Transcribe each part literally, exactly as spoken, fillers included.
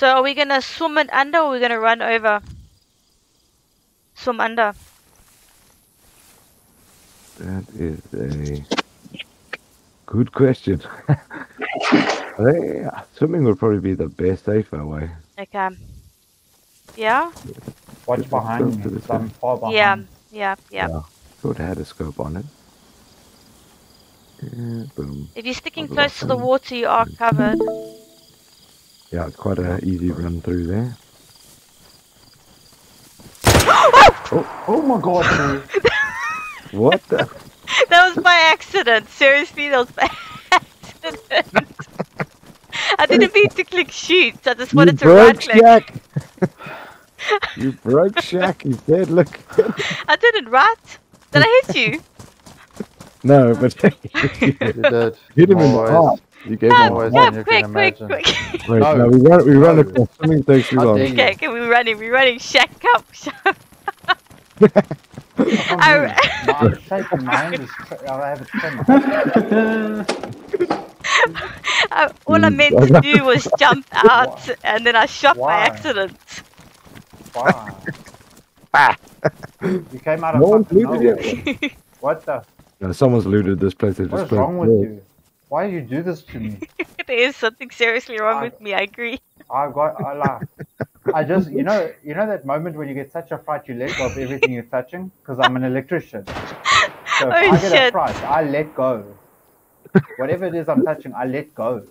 So are we gonna swim it under, or are we gonna run over? Swim under. That is a good question. I think swimming would probably be the best, safer way. Okay. Yeah? Watch behind you. Some far behind. Yeah, yeah, yeah. yeah. Thought I had a scope on it. Yeah, boom. If you're sticking I've close to the water, you are covered. Yeah, it's quite an easy run through there. oh, oh my god. What the? That was by accident. Seriously, that was by accident. I didn't mean to click shoot. I just wanted to right click. You broke Shaq. He's dead. Look. I didn't, right? Did I hit you? No, but you did. Hit him in the heart. You gave him away. Yeah, quick, quick, quick. Wait, no, we run. We run across. Something takes too long. Okay, okay, we're running. We're running. Shaq, come. Shaq. I shaking mine. I have a tremor. All I meant to do was jump out, Why? and then I shot Why? by accident. Why? You came out of no fucking nowhere. What the? No, someone's looted this place. What is wrong with yeah. you? Why do you do this to me? There is something seriously wrong I, with me. I agree. I got. I laugh. I just, you know, you know that moment when you get such a fright you let go of everything you're touching? Because I'm an electrician. So if oh, I get shit. a fright, I let go. Whatever it is I'm touching, I let go.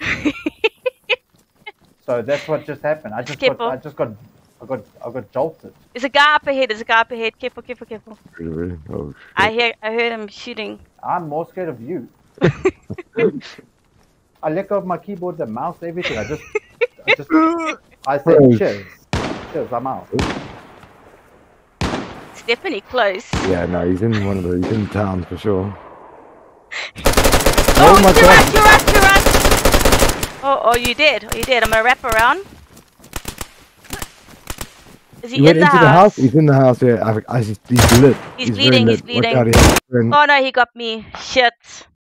So that's what just happened. I just, just got, I just got, I got, I got jolted. There's a guy up ahead. There's a guy up ahead. Careful, careful, careful. Really? Oh, I hear, I heard him shooting. I'm more scared of you. I let go of my keyboard, the mouse, everything. I just, I just, I said oh. cheers. I'm out. Stephanie, close. Yeah, no, he's in one of the. He's in town for sure. Oh, oh my god! Right, you're right, you're right. Oh, oh, you did. Oh, you did. I'm gonna wrap around. Is he, he in the house? the house? He's in the house. Yeah, I, I, he's lit. He's, he's bleeding. Lit. He's bleeding. Oh no, he got me. Shit.